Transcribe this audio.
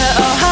oh.